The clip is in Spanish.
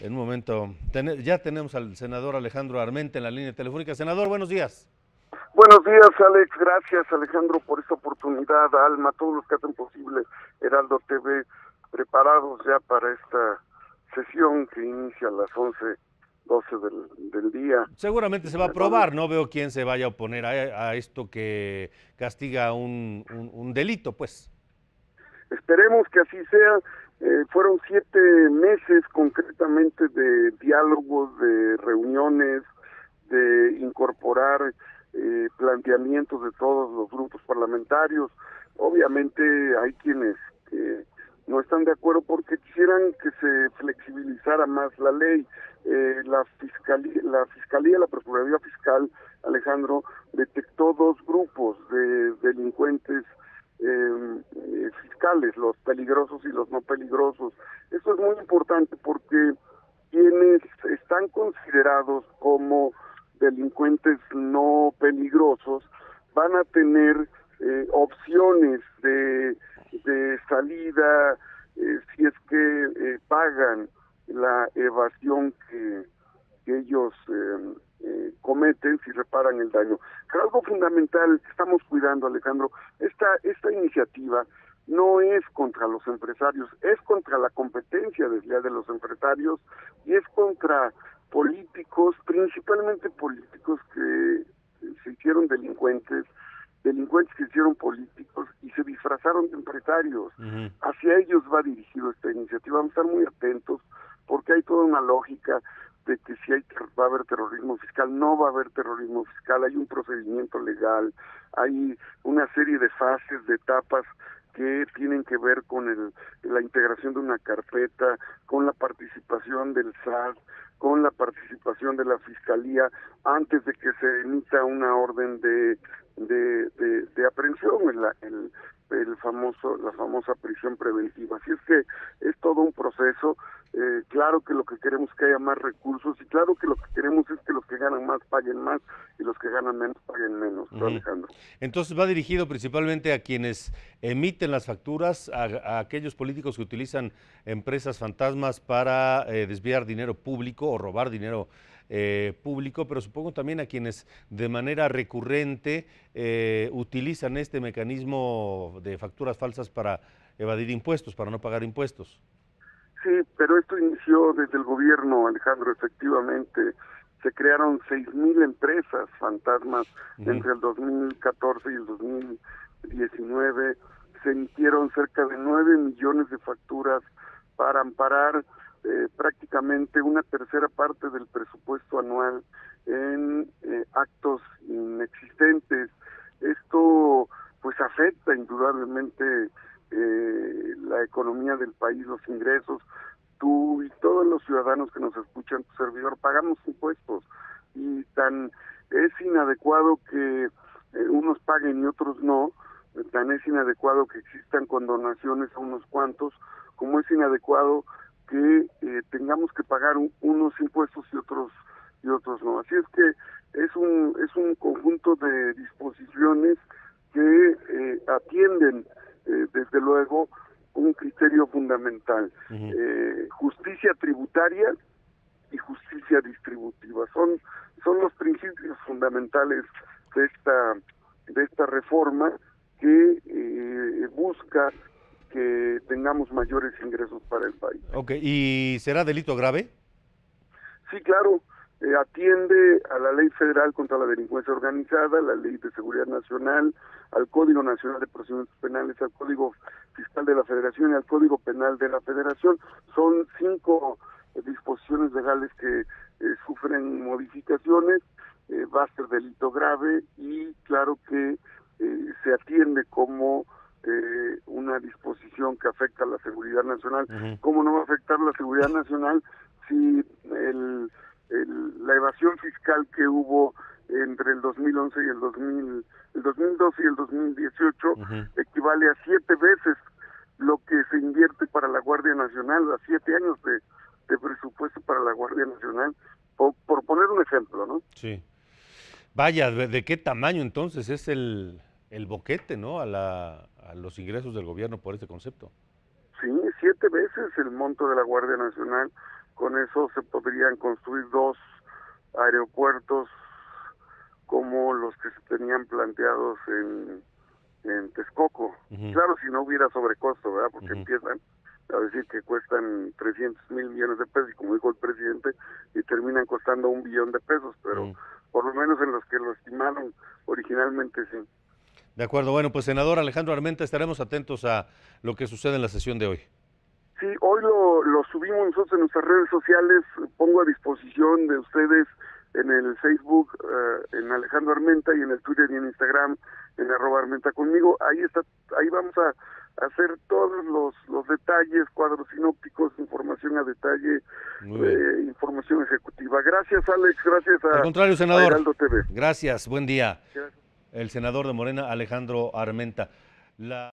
En un momento, ya tenemos al senador Alejandro Armenta en la línea telefónica. Senador, buenos días. Buenos días, Alex. Gracias, Alejandro, por esta oportunidad. Alma, todos los que hacen posible Heraldo TV, preparados ya para esta sesión que inicia a las 11:12 del día. Seguramente se va a aprobar, no veo quién se vaya a oponer a esto que castiga un delito, pues. Esperemos que así sea. Fueron 7 meses concretamente de diálogos, de reuniones, de incorporar planteamientos de todos los grupos parlamentarios. Obviamente hay quienes no están de acuerdo porque quisieran que se flexibilizara más la ley. La Procuraduría Fiscal, Alejandro, detectó 2 grupos de delincuentes fiscales, los peligrosos y los no peligrosos. Eso es muy importante porque quienes están considerados como delincuentes no peligrosos van a tener opciones de salida si es que pagan la evasión que ellos cometen, si reparan el daño. Pero algo fundamental que estamos cuidando, Alejandro, esta iniciativa no es contra los empresarios, es contra la competencia desleal de los empresarios y es contra políticos, principalmente políticos que se hicieron delincuentes que hicieron políticos y se disfrazaron de empresarios. Hacia ellos va dirigido esta iniciativa. Vamos a estar muy atentos porque hay toda una lógica de que si va a haber terrorismo fiscal, no va a haber terrorismo fiscal, hay un procedimiento legal, hay una serie de fases, de etapas que tienen que ver con la integración de una carpeta, con la participación del SAT, con la participación de la Fiscalía, antes de que se emita una orden de aprehensión, la famosa prisión preventiva. Así es que es todo un proceso. Claro que lo que queremos es que haya más recursos y claro que lo que queremos es que los que ganan más paguen más y los que ganan menos paguen menos, Alejandro. Entonces va dirigido principalmente a quienes emiten las facturas, a aquellos políticos que utilizan empresas fantasmas para desviar dinero público o robar dinero público, pero supongo también a quienes de manera recurrente utilizan este mecanismo de facturas falsas para evadir impuestos, para no pagar impuestos. Sí, pero esto inició desde el gobierno, Alejandro, efectivamente. Se crearon 6,000 empresas fantasmas entre el 2014 y el 2019. Se emitieron cerca de 9 millones de facturas para amparar prácticamente una tercera parte del presupuesto anual en actos inexistentes. Esto pues afecta indudablemente la economía del país, los ingresos. Tú y todos los ciudadanos que nos escuchan, tu servidor, pagamos impuestos y es inadecuado que unos paguen y otros no, tan es inadecuado que existan condonaciones a unos cuantos, como es inadecuado que tengamos que pagar unos impuestos y otros no. Así es que es un conjunto de disposiciones que atienden desde luego un criterio fundamental, justicia tributaria y justicia distributiva. Son los principios fundamentales de esta reforma que busca que tengamos mayores ingresos para el país. Okay. ¿Y será delito grave? Sí, claro. Atiende a la Ley Federal contra la Delincuencia Organizada, la Ley de Seguridad Nacional, al Código Nacional de Procedimientos Penales, al Código Fiscal de la Federación y al Código Penal de la Federación. Son 5 disposiciones legales que sufren modificaciones. Va a ser delito grave y claro que se atiende como una disposición que afecta a la seguridad nacional. ¿Cómo no va a afectar la seguridad nacional si la evasión fiscal que hubo entre el 2011 y el 2012 y el 2018 equivale a 7 veces lo que se invierte para la Guardia Nacional, a 7 años de presupuesto para la Guardia Nacional, por poner un ejemplo, ¿no? Sí. Vaya, ¿de qué tamaño entonces es el boquete, ¿no?, a los ingresos del gobierno por este concepto? Sí, 7 veces el monto de la Guardia Nacional. Con eso se podrían construir 2 aeropuertos como los que se tenían planteados en Texcoco. Uh-huh. Claro, si no hubiera sobrecosto, ¿verdad? Porque uh-huh. empiezan a decir que cuestan 300 mil millones de pesos, y como dijo el presidente, y terminan costando $1 billón de pesos, pero uh-huh. por lo menos en los que lo estimaron originalmente, sí. De acuerdo. Bueno, pues senador Alejandro Armenta, estaremos atentos a lo que sucede en la sesión de hoy. Sí, hoy lo subimos nosotros en nuestras redes sociales, pongo a disposición de ustedes en el Facebook, en Alejandro Armenta, y en el Twitter y en Instagram, en @ArmentaConmigo. Ahí vamos a hacer todos los detalles, cuadros sinópticos, información a detalle, información ejecutiva. Gracias, Alex, gracias a, al contrario, senador, a Heraldo TV. Gracias, buen día. Gracias. El senador de Morena, Alejandro Armenta.